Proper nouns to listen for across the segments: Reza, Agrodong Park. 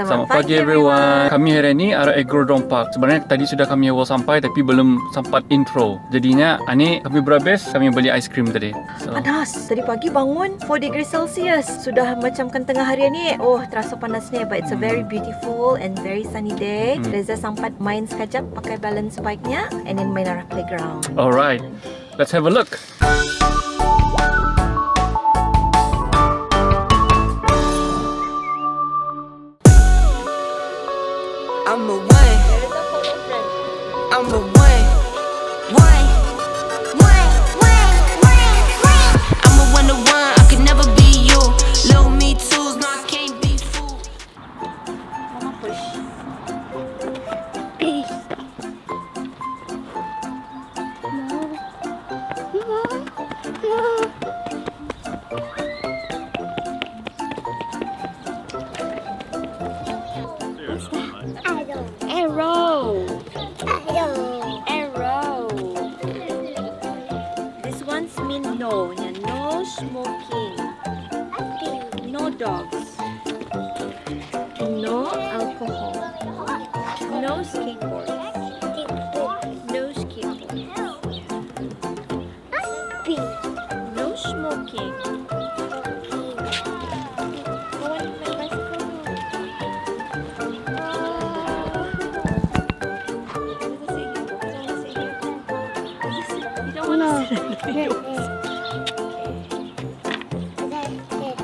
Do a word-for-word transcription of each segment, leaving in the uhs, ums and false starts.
Selamat, Selamat pagi, pagi everyone. Kami hari ini arah Agrodong Park. Sebenarnya tadi sudah kami awal sampai tapi belum sempat intro. Jadinya ini kami berhabis, kami beli ice cream tadi. So, panas. Tadi pagi bangun four degrees Celsius. Sudah macam kan tengah hari ni. Oh, terasa panasnya, but it's a very beautiful and very sunny day. Hmm. Reza sempat main sekejap pakai balance bike-nya and then main arah playground. Alright. Let's have a look. I'm a one, I'm a one, one, one, one, one. I'm a one to one, I can never be you. Low me twos, no I can't be fooled. Mama push. Peace. No. No. No. Arrow. Arrow. Arrow. This one's mean no. No smoking. No dogs. No alcohol. No skateboard. No skateboard. No smoking.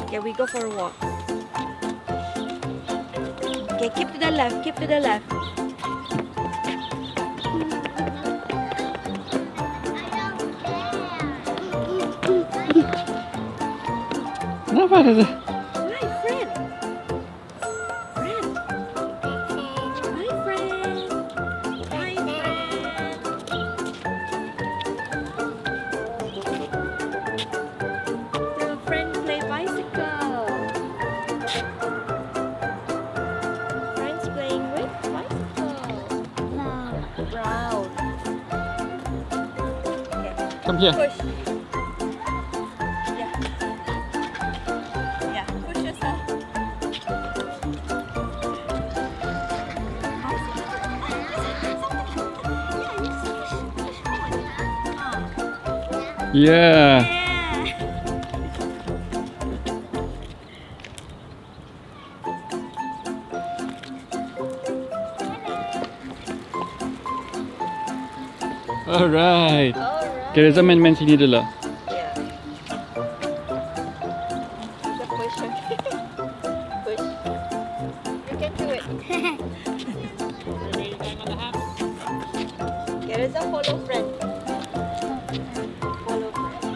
Okay, we go for a walk. Okay, keep to the left, keep to the left. No, what is it? Come here. Push. Yeah. Yeah. Push yourself. Yeah. Yeah. All right. Okay, Reza main-main sini dulu lah. Yeah. Push. Push. You can do it. Okay, Reza follow friend. Follow friend.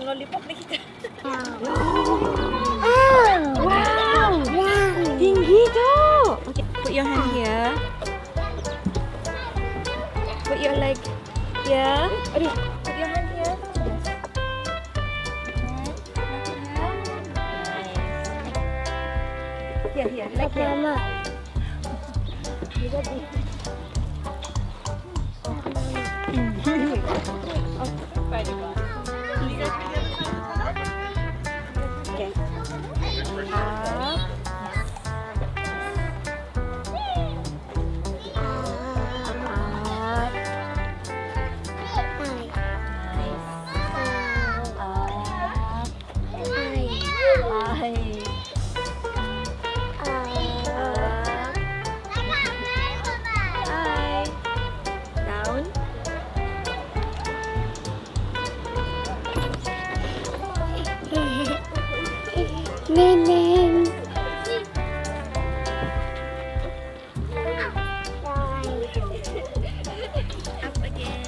Lollipop na kita. Oh, wow! Tinggi tu! Okay, put your hand here. Put your leg here. Aduh, put your hand here. Nice. Here, here, leg here. Nene. Up again.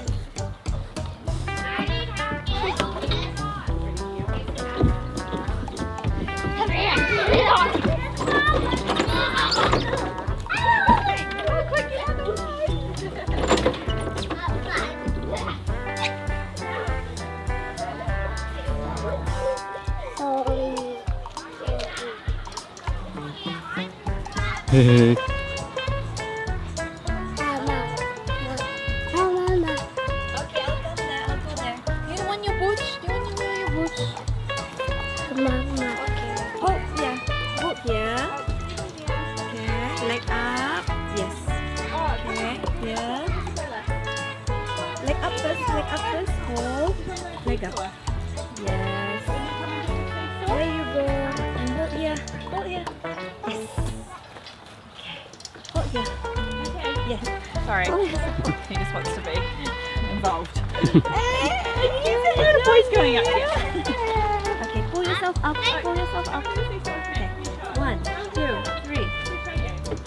Hey. leg up first. Hold. Leg up. Yes. There you go. And hold here. Hold here. Yes. Okay. Hold here. Okay. Yes. Sorry. He just wants to be involved. The boy's going up here. Okay. Pull yourself up. Pull yourself up. Okay. One, two, three.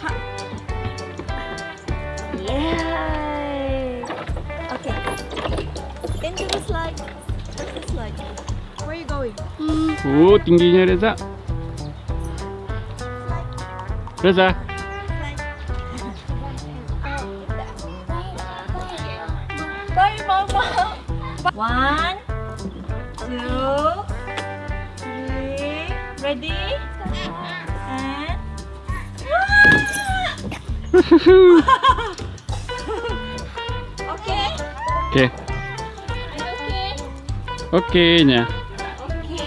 Ha. Yeah. Into the slide. Where's the slide? Where are you going? Mm. Oh, tingginya Reza. Reza. Bye, Mama. One, two, three. Ready? And. Okay. Okay. Okay, yeah. Okay.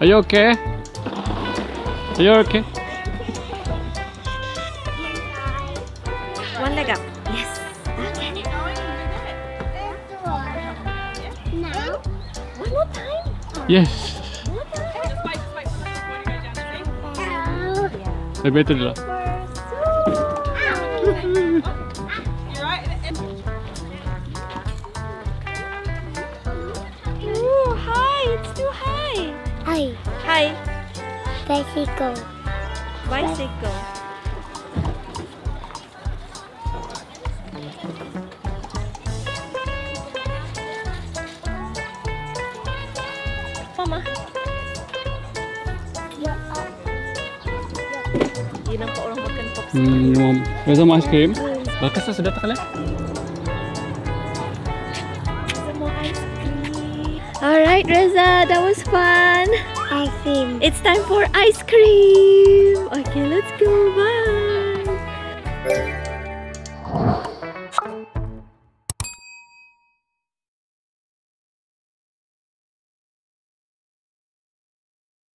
Are you okay? Are you okay? One leg up. Yes. Okay. Now, one more time. Yes. I bet it up. Hi. Hi. Bicycle. Bicycle. Mama. Ya. Ini nampak orang makan popsicle. Hmm, Reza mau es krim? Bakasnya sudah tak kalah. Alright Reza, that was fun. Ice cream. It's time for ice cream. Okay, let's go. Bye.